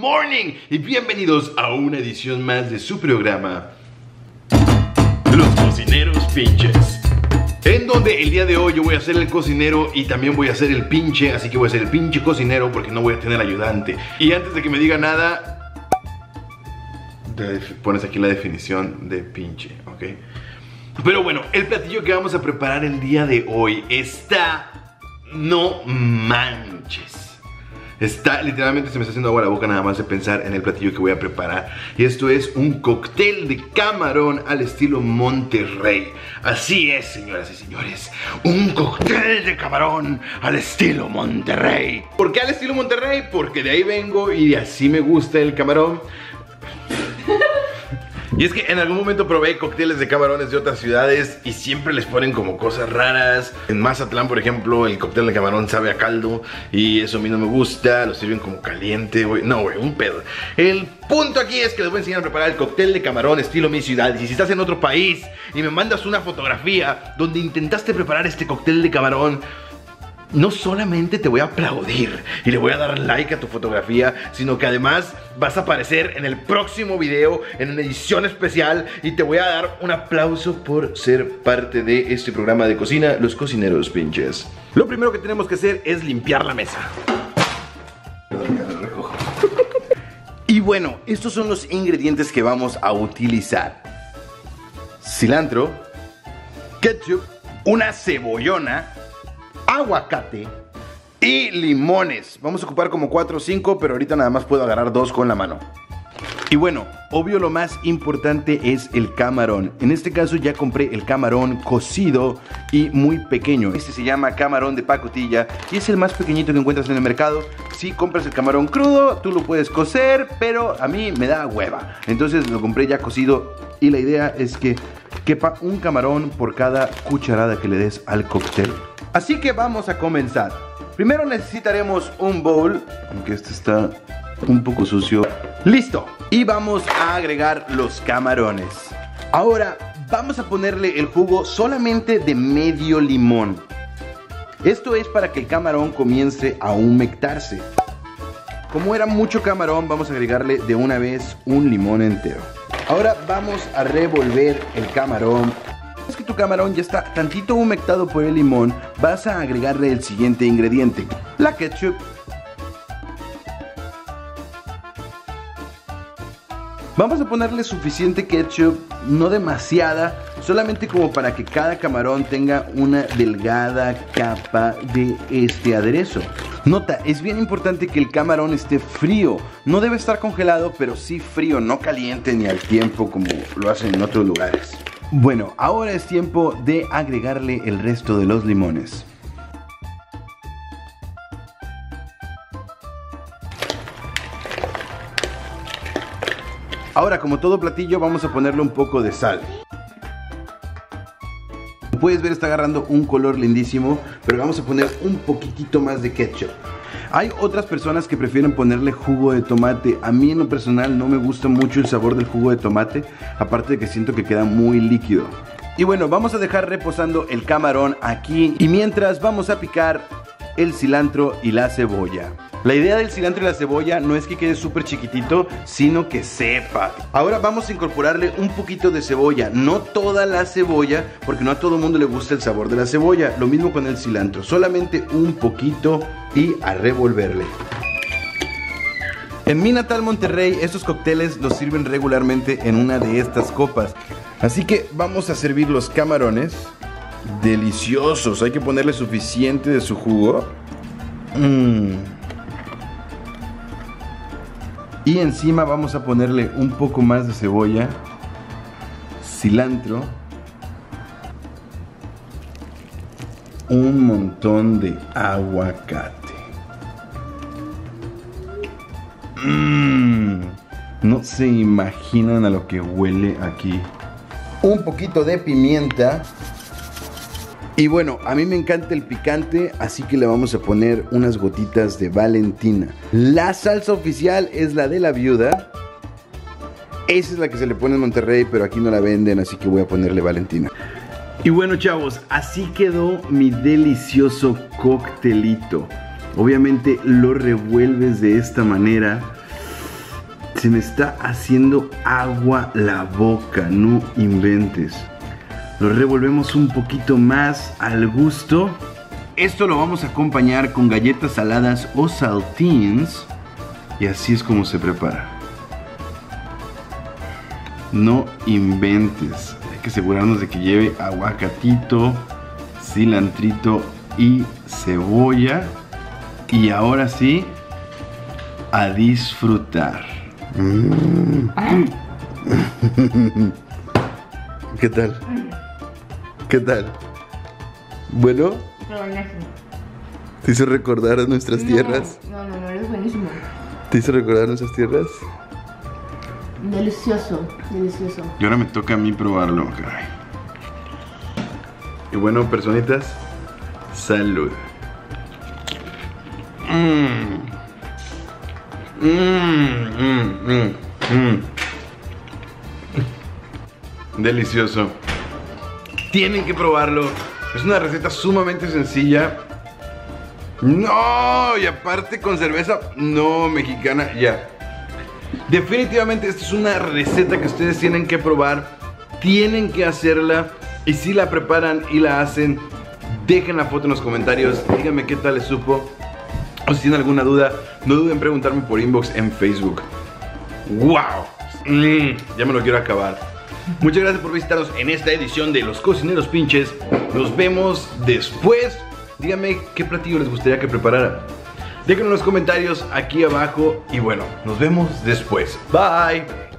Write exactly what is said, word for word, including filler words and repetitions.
morning y bienvenidos a una edición más de su programa Los Cocineros Pinches, en donde el día de hoy yo voy a ser el cocinero y también voy a ser el pinche, así que voy a ser el pinche cocinero porque no voy a tener ayudante. Y antes de que me diga nada, pones aquí la definición de pinche, ¿ok? Pero bueno, el platillo que vamos a preparar el día de hoy está... no manches. Está, literalmente se me está haciendo agua la boca nada más de pensar en el platillo que voy a preparar. Y esto es un cóctel de camarón al estilo Monterrey. Así es, señoras y señores, un cóctel de camarón al estilo Monterrey. ¿Por qué al estilo Monterrey? Porque de ahí vengo y así me gusta el camarón. Y es que en algún momento probé cócteles de camarones de otras ciudades y siempre les ponen como cosas raras. En Mazatlán, por ejemplo, el cóctel de camarón sabe a caldo y eso a mí no me gusta. Lo sirven como caliente, güey. No, güey, un pedo. El punto aquí es que les voy a enseñar a preparar el cóctel de camarón estilo mi ciudad. Y si estás en otro país y me mandas una fotografía donde intentaste preparar este cóctel de camarón, no solamente te voy a aplaudir y le voy a dar like a tu fotografía, sino que además vas a aparecer en el próximo video, en una edición especial, y te voy a dar un aplauso por ser parte de este programa de cocina, Los Cocineros Pinches. Lo primero que tenemos que hacer es limpiar la mesa. Y bueno, estos son los ingredientes que vamos a utilizar: cilantro, ketchup, una cebollona, aguacate y limones. Vamos a ocupar como cuatro o cinco, pero ahorita nada más puedo agarrar dos con la mano. Y bueno, obvio lo más importante es el camarón. En este caso ya compré el camarón cocido y muy pequeño. Este se llama camarón de pacotilla y es el más pequeñito que encuentras en el mercado. Si compras el camarón crudo, tú lo puedes cocer, pero a mí me da hueva. Entonces lo compré ya cocido y la idea es que quepa un camarón por cada cucharada que le des al cóctel. Así que vamos a comenzar. Primero necesitaremos un bowl, aunque este está un poco sucio. ¡Listo! Y vamos a agregar los camarones. Ahora vamos a ponerle el jugo solamente de medio limón. Esto es para que el camarón comience a humectarse. Como era mucho camarón, vamos a agregarle de una vez un limón entero. Ahora vamos a revolver el camarón. Que tu camarón ya está tantito humectado por el limón, vas a agregarle el siguiente ingrediente: la ketchup. Vamos a ponerle suficiente ketchup, no demasiada, solamente como para que cada camarón tenga una delgada capa de este aderezo. Nota, es bien importante que el camarón esté frío. No debe estar congelado, pero sí frío, no caliente ni al tiempo como lo hacen en otros lugares. Bueno, ahora es tiempo de agregarle el resto de los limones. Ahora, como todo platillo, vamos a ponerle un poco de sal. Como puedes ver, está agarrando un color lindísimo, pero vamos a poner un poquitito más de ketchup. Hay otras personas que prefieren ponerle jugo de tomate. A mí en lo personal no me gusta mucho el sabor del jugo de tomate, aparte de que siento que queda muy líquido. Y bueno, vamos a dejar reposando el camarón aquí, y mientras vamos a picar el cilantro y la cebolla. La idea del cilantro y la cebolla no es que quede súper chiquitito, sino que sepa. Ahora vamos a incorporarle un poquito de cebolla, no toda la cebolla, porque no a todo el mundo le gusta el sabor de la cebolla. Lo mismo con el cilantro, solamente un poquito, y a revolverle. En mi natal Monterrey, estos cócteles los sirven regularmente en una de estas copas. Así que vamos a servir los camarones. Deliciosos, hay que ponerle suficiente de su jugo. mm. Y encima vamos a ponerle un poco más de cebolla, cilantro, un montón de aguacate. mm, No se imaginan a lo que huele aquí. Un poquito de pimienta. Y bueno, a mí me encanta el picante, así que le vamos a poner unas gotitas de Valentina. La salsa oficial es la de la viuda. Esa es la que se le pone en Monterrey, pero aquí no la venden, así que voy a ponerle Valentina. Y bueno, chavos, así quedó mi delicioso coctelito. Obviamente lo revuelves de esta manera Se me está haciendo agua la boca, no inventes. Lo revolvemos un poquito más al gusto. Esto lo vamos a acompañar con galletas saladas o saltines. Y así es como se prepara. No inventes. Hay que asegurarnos de que lleve aguacatito, cilantrito y cebolla. Y ahora sí, a disfrutar. ¿Qué tal? ¿Qué tal? ¿Bueno? Buenísimo. ¿Te hizo recordar a nuestras no, tierras? No, no, no, eres buenísimo. ¿Te hizo recordar a nuestras tierras? Delicioso, delicioso. Y ahora me toca a mí probarlo, caray. Y bueno, personitas, salud. Mmm. Mmm, mmm, mmm, mmm. Delicioso. Tienen que probarlo. Es una receta sumamente sencilla. No, y aparte con cerveza no mexicana, ya. Yeah. Definitivamente esta es una receta que ustedes tienen que probar. Tienen que hacerla. Y si la preparan y la hacen, dejen la foto en los comentarios. Díganme qué tal les supo. O si tienen alguna duda, no duden en preguntarme por inbox en Facebook. ¡Wow! Mm, ya me lo quiero acabar. Muchas gracias por visitarnos en esta edición de Los Cocineros Pinches. Nos vemos después. Díganme qué platillo les gustaría que preparara. Déjenlo en los comentarios aquí abajo. Y bueno, nos vemos después. Bye.